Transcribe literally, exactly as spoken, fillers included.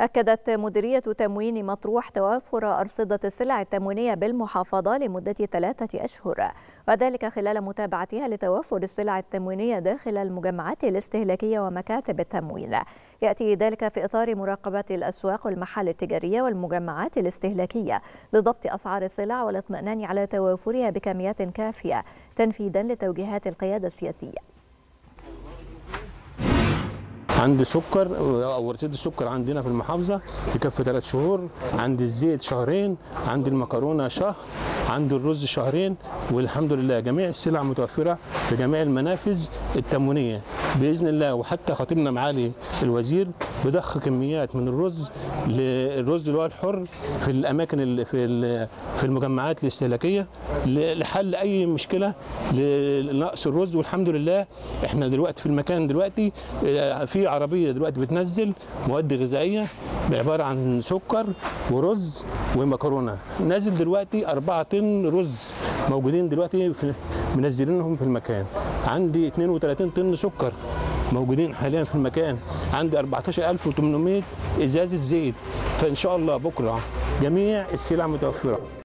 أكدت مديرية تموين مطروح توافر أرصدة السلع التموينية بالمحافظة لمدة ثلاثة أشهر، وذلك خلال متابعتها لتوافر السلع التموينية داخل المجمعات الاستهلاكية ومكاتب التموين. يأتي ذلك في إطار مراقبة الأسواق والمحال التجارية والمجمعات الاستهلاكية لضبط أسعار السلع والاطمئنان على توافرها بكميات كافية تنفيذا لتوجيهات القيادة السياسية. عندي سكر او ورشة السكر عندنا في المحافظه تكفي ثلاث شهور، عندي الزيت شهرين، عندي المكرونه شهر، عندي الرز شهرين، والحمد لله جميع السلع متوفره في جميع المنافذ التموينيه باذن الله. وحتى خطيبنا معالي الوزير بضخ كميات من الرز للرز اللي هو الحر في الاماكن في في المجمعات الاستهلاكيه لحل اي مشكله لنقص الرز، والحمد لله احنا دلوقتي في المكان دلوقتي في عربيه دلوقتي بتنزل مواد غذائيه عباره عن سكر ورز ومكرونه، نازل دلوقتي أربعة طن رز موجودين دلوقتي منزلينهم في المكان، عندي اثنين وثلاثين طن سكر موجودين حاليا في المكان، عندي أربعة عشر ألف وثمانمائة إزازة زيت، فإن شاء الله بكرة جميع السلع متوفرة.